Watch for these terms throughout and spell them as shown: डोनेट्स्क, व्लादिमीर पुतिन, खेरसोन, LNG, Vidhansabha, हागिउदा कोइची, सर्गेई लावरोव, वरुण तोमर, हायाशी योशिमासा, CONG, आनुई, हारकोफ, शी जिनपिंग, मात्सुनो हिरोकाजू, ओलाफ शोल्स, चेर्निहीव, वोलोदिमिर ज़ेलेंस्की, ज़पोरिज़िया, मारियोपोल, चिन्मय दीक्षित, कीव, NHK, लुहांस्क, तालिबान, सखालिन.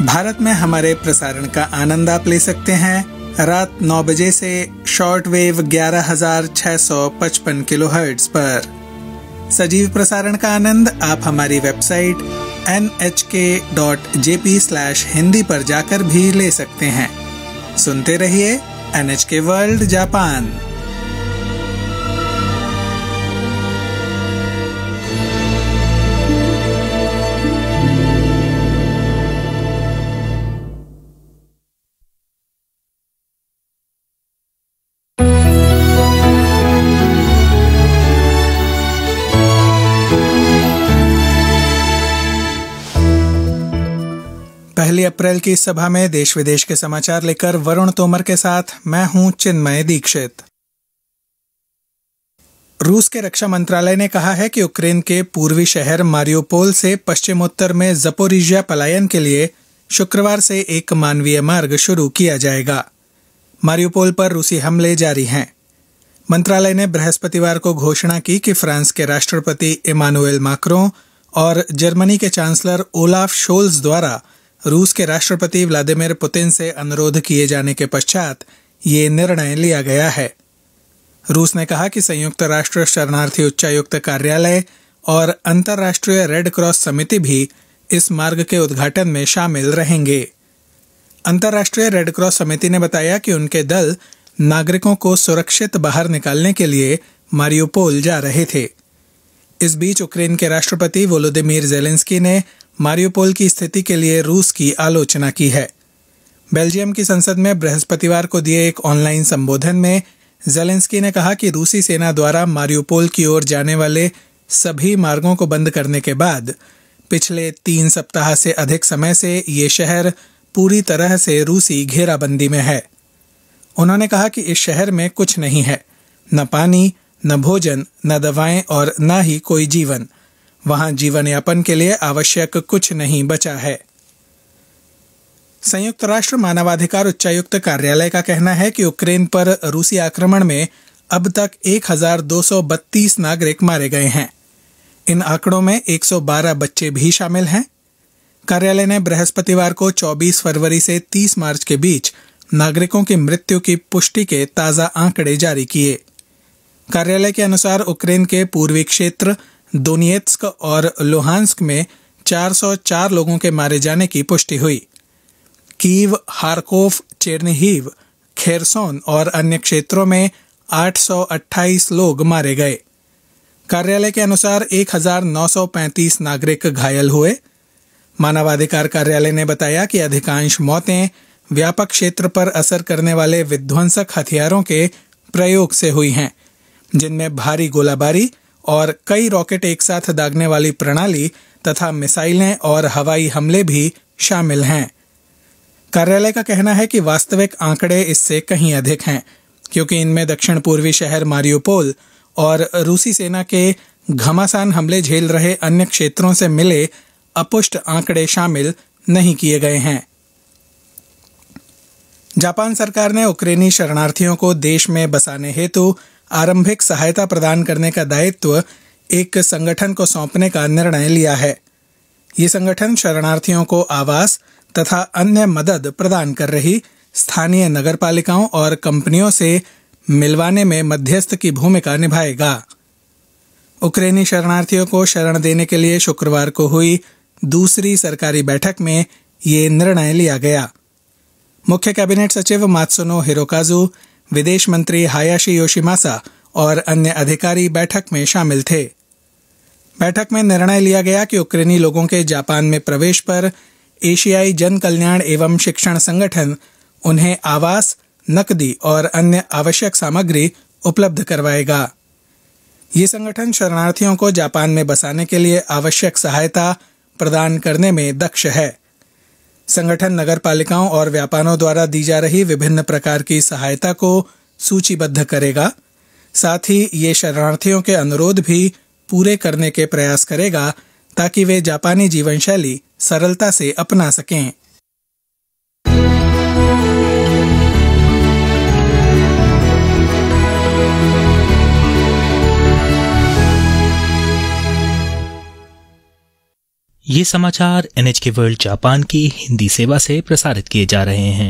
भारत में हमारे प्रसारण का आनंद आप ले सकते हैं रात 9 बजे से शॉर्ट वेव 11,655 किलोहर्ट्ज पर। सजीव प्रसारण का आनंद आप हमारी वेबसाइट nhk.jp/hindi पर जाकर भी ले सकते हैं। सुनते रहिए NHK वर्ल्ड जापान। पहली अप्रैल की इस सभा में देश विदेश के समाचार लेकर वरुण तोमर के साथ मैं हूं चिन्मय दीक्षित। रूस के रक्षा मंत्रालय ने कहा है कि यूक्रेन के पूर्वी शहर मारियोपोल से पश्चिमोत्तर में ज़पोरिज़िया पलायन के लिए शुक्रवार से एक मानवीय मार्ग शुरू किया जाएगा। मारियोपोल पर रूसी हमले जारी हैं। मंत्रालय ने बृहस्पतिवार को घोषणा की कि फ्रांस के राष्ट्रपति इमैनुएल मैक्रों और जर्मनी के चांसलर ओलाफ शोल्स द्वारा रूस के राष्ट्रपति व्लादिमीर पुतिन से अनुरोध किए जाने के पश्चात ये निर्णय लिया गया है। रूस ने कहा कि संयुक्त राष्ट्र शरणार्थी उच्चायुक्त कार्यालय और अंतर्राष्ट्रीय रेड क्रॉस समिति भी इस मार्ग के उद्घाटन में शामिल रहेंगे। अंतर्राष्ट्रीय रेड क्रॉस समिति ने बताया कि उनके दल नागरिकों को सुरक्षित बाहर निकालने के लिए मारियोपोल जा रहे थे। इस बीच यूक्रेन के राष्ट्रपति वोलोदिमिर ज़ेलेंस्की ने मारियोपोल की स्थिति के लिए रूस की आलोचना की है। बेल्जियम की संसद में बृहस्पतिवार को दिए एक ऑनलाइन संबोधन में ज़ेलेंस्की ने कहा कि रूसी सेना द्वारा मारियोपोल की ओर जाने वाले सभी मार्गों को बंद करने के बाद पिछले 3 सप्ताह से अधिक समय से ये शहर पूरी तरह से रूसी घेराबंदी में है। उन्होंने कहा कि इस शहर में कुछ नहीं है, न पानी, न भोजन, न दवाएं और न ही कोई जीवन। वहां जीवन यापन के लिए आवश्यक कुछ नहीं बचा है। संयुक्त राष्ट्र मानवाधिकार उच्चायुक्त कार्यालय का कहना है कि यूक्रेन पर रूसी आक्रमण में अब तक 1232 नागरिक मारे गए हैं। इन आंकड़ों में 112 बच्चे भी शामिल हैं। कार्यालय ने बृहस्पतिवार को 24 फरवरी से 30 मार्च के बीच नागरिकों की मृत्यु की पुष्टि के ताजा आंकड़े जारी किए। कार्यालय के अनुसार यूक्रेन के पूर्वी क्षेत्र डोनेट्स्क और लुहांस्क में 404 लोगों के मारे जाने की पुष्टि हुई। कीव, हारकोफ, चेर्निहीव, खेरसोन और अन्य क्षेत्रों में 828 लोग मारे गए। कार्यालय के अनुसार 1935 नागरिक घायल हुए। मानवाधिकार कार्यालय ने बताया कि अधिकांश मौतें व्यापक क्षेत्र पर असर करने वाले विध्वंसक हथियारों के प्रयोग से हुई हैं, जिनमें भारी गोलाबारी और कई रॉकेट एक साथ दागने वाली प्रणाली तथा मिसाइलें और हवाई हमले भी शामिल हैं। कार्यालय का कहना है कि वास्तविक आंकड़े इससे कहीं अधिक हैं, क्योंकि इनमें दक्षिण पूर्वी शहर मारियोपोल और रूसी सेना के घमासान हमले झेल रहे अन्य क्षेत्रों से मिले अपुष्ट आंकड़े शामिल नहीं किए गए हैं। जापान सरकार ने यूक्रेनी शरणार्थियों को देश में बसाने हेतु आरंभिक सहायता प्रदान करने का दायित्व एक संगठन को सौंपने का निर्णय लिया है। ये संगठन शरणार्थियों को आवास तथा अन्य मदद प्रदान कर रही स्थानीय नगरपालिकाओं और कंपनियों से मिलवाने में मध्यस्थ की भूमिका निभाएगा। यूक्रेनी शरणार्थियों को शरण देने के लिए शुक्रवार को हुई दूसरी सरकारी बैठक में ये निर्णय लिया गया। मुख्य कैबिनेट सचिव मात्सुनो हिरोकाजू, विदेश मंत्री हायाशी योशिमासा और अन्य अधिकारी बैठक में शामिल थे। बैठक में निर्णय लिया गया कि यूक्रेनी लोगों के जापान में प्रवेश पर एशियाई जन कल्याण एवं शिक्षण संगठन उन्हें आवास, नकदी और अन्य आवश्यक सामग्री उपलब्ध करवाएगा। ये संगठन शरणार्थियों को जापान में बसाने के लिए आवश्यक सहायता प्रदान करने में दक्ष है। संगठन नगरपालिकाओं और व्यापारों द्वारा दी जा रही विभिन्न प्रकार की सहायता को सूचीबद्ध करेगा। साथ ही ये शरणार्थियों के अनुरोध भी पूरे करने के प्रयास करेगा ताकि वे जापानी जीवनशैली सरलता से अपना सकें। ये समाचार NHK वर्ल्ड जापान की हिंदी सेवा से प्रसारित किए जा रहे हैं।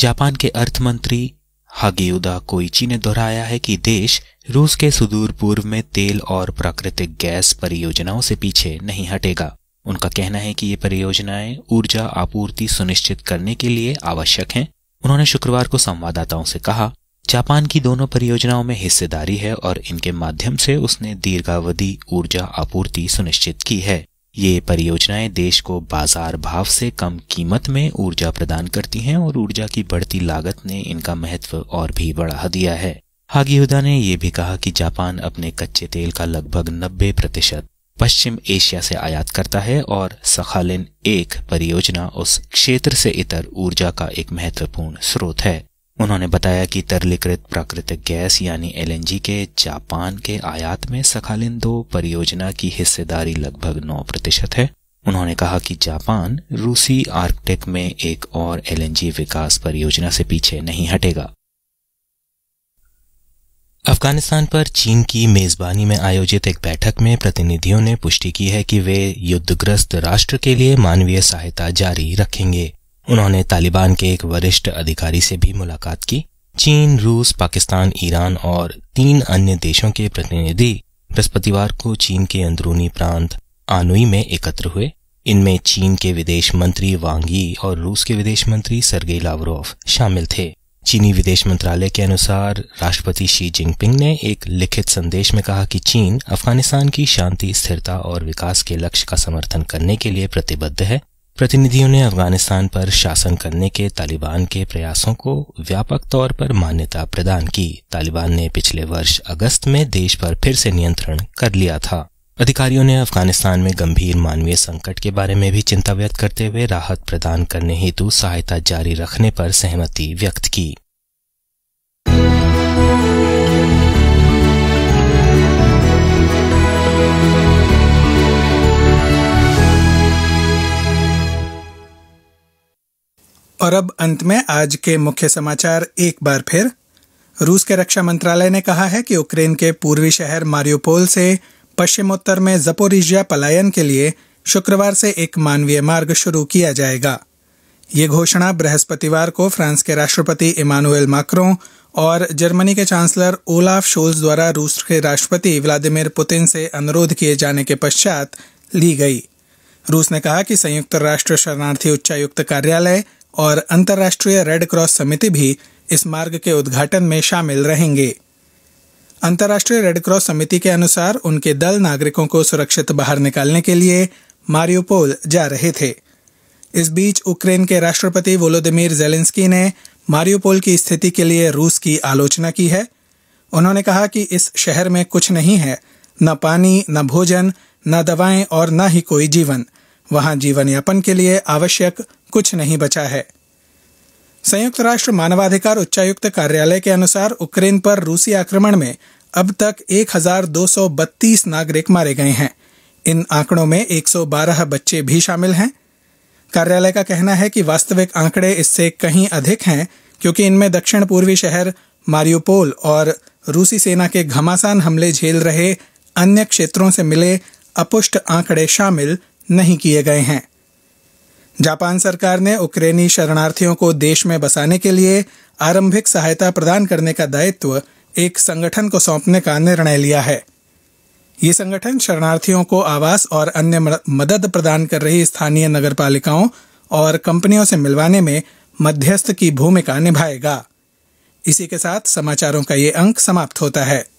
जापान के अर्थमंत्री हागिउदा कोइची ने दोहराया है कि देश रूस के सुदूर पूर्व में तेल और प्राकृतिक गैस परियोजनाओं से पीछे नहीं हटेगा। उनका कहना है कि ये परियोजनाएं ऊर्जा आपूर्ति सुनिश्चित करने के लिए आवश्यक हैं। उन्होंने शुक्रवार को संवाददाताओं से कहा, जापान की दोनों परियोजनाओं में हिस्सेदारी है और इनके माध्यम से उसने दीर्घावधि ऊर्जा आपूर्ति सुनिश्चित की है। ये परियोजनाएं देश को बाजार भाव से कम कीमत में ऊर्जा प्रदान करती हैं और ऊर्जा की बढ़ती लागत ने इनका महत्व और भी बढ़ा दिया है। हागिउदा ने यह भी कहा कि जापान अपने कच्चे तेल का लगभग 90% पश्चिम एशिया से आयात करता है और सखालिन एक परियोजना उस क्षेत्र से इतर ऊर्जा का एक महत्वपूर्ण स्रोत है। उन्होंने बताया कि तरलीकृत प्राकृतिक गैस यानी LNG के जापान के आयात में सखालिन 2 परियोजना की हिस्सेदारी लगभग 9% है। उन्होंने कहा कि जापान रूसी आर्कटिक में एक और LNG विकास परियोजना से पीछे नहीं हटेगा। अफगानिस्तान पर चीन की मेजबानी में आयोजित एक बैठक में प्रतिनिधियों ने पुष्टि की है कि वे युद्धग्रस्त राष्ट्र के लिए मानवीय सहायता जारी रखेंगे। उन्होंने तालिबान के एक वरिष्ठ अधिकारी से भी मुलाकात की। चीन, रूस, पाकिस्तान, ईरान और 3 अन्य देशों के प्रतिनिधि बृहस्पतिवार को चीन के अंदरूनी प्रांत आनुई में एकत्र हुए। इनमें चीन के विदेश मंत्री वांग यी और रूस के विदेश मंत्री सर्गेई लावरोव शामिल थे। चीनी विदेश मंत्रालय के अनुसार राष्ट्रपति शी जिनपिंग ने एक लिखित संदेश में कहा कि चीन अफगानिस्तान की शांति, स्थिरता और विकास के लक्ष्य का समर्थन करने के लिए प्रतिबद्ध है। प्रतिनिधियों ने अफगानिस्तान पर शासन करने के तालिबान के प्रयासों को व्यापक तौर पर मान्यता प्रदान की। तालिबान ने पिछले वर्ष अगस्त में देश पर फिर से नियंत्रण कर लिया था। अधिकारियों ने अफगानिस्तान में गंभीर मानवीय संकट के बारे में भी चिंता व्यक्त करते हुए राहत प्रदान करने हेतु सहायता जारी रखने पर सहमति व्यक्त की। और अब अंत में आज के मुख्य समाचार एक बार फिर। रूस के रक्षा मंत्रालय ने कहा है कि यूक्रेन के पूर्वी शहर मारियोपोल से पश्चिमोत्तर में ज़पोरिज़िया पलायन के लिए शुक्रवार से एक मानवीय मार्ग शुरू किया जाएगा। ये घोषणा बृहस्पतिवार को फ्रांस के राष्ट्रपति इमैनुएल मैक्रों और जर्मनी के चांसलर ओलाफ शोल्स द्वारा रूस के राष्ट्रपति व्लादिमीर पुतिन से अनुरोध किए जाने के पश्चात ली गई। रूस ने कहा कि संयुक्त राष्ट्र शरणार्थी उच्चायुक्त कार्यालय और अंतर्राष्ट्रीय रेड क्रॉस समिति भी इस मार्ग के उद्घाटन में शामिल रहेंगे। अंतर्राष्ट्रीय रेड क्रॉस समिति के अनुसार उनके दल नागरिकों को सुरक्षित बाहर निकालने के लिए मारियोपोल जा रहे थे। इस बीच यूक्रेन के राष्ट्रपति वोलोदिमिर ज़ेलेंस्की ने मारियोपोल की स्थिति के लिए रूस की आलोचना की है। उन्होंने कहा कि इस शहर में कुछ नहीं है, न पानी, न भोजन, न दवाएं और न ही कोई जीवन। वहां जीवन यापन के लिए आवश्यक कुछ नहीं बचा है। संयुक्त राष्ट्र मानवाधिकार उच्चायुक्त कार्यालय के अनुसार यूक्रेन पर रूसी आक्रमण में अब तक 1232 नागरिक मारे गए हैं। इन आंकड़ों में 112 बच्चे भी शामिल हैं। कार्यालय का कहना है कि वास्तविक आंकड़े इससे कहीं अधिक हैं, क्योंकि इनमें दक्षिण पूर्वी शहर मारियोपोल और रूसी सेना के घमासान हमले झेल रहे अन्य क्षेत्रों से मिले अपुष्ट आंकड़े शामिल नहीं किए गए हैं। जापान सरकार ने यूक्रेनी शरणार्थियों को देश में बसाने के लिए आरंभिक सहायता प्रदान करने का दायित्व एक संगठन को सौंपने का निर्णय लिया है। ये संगठन शरणार्थियों को आवास और अन्य मदद प्रदान कर रही स्थानीय नगरपालिकाओं और कंपनियों से मिलवाने में मध्यस्थ की भूमिका निभाएगा। इसी के साथ समाचारों का ये अंक समाप्त होता है।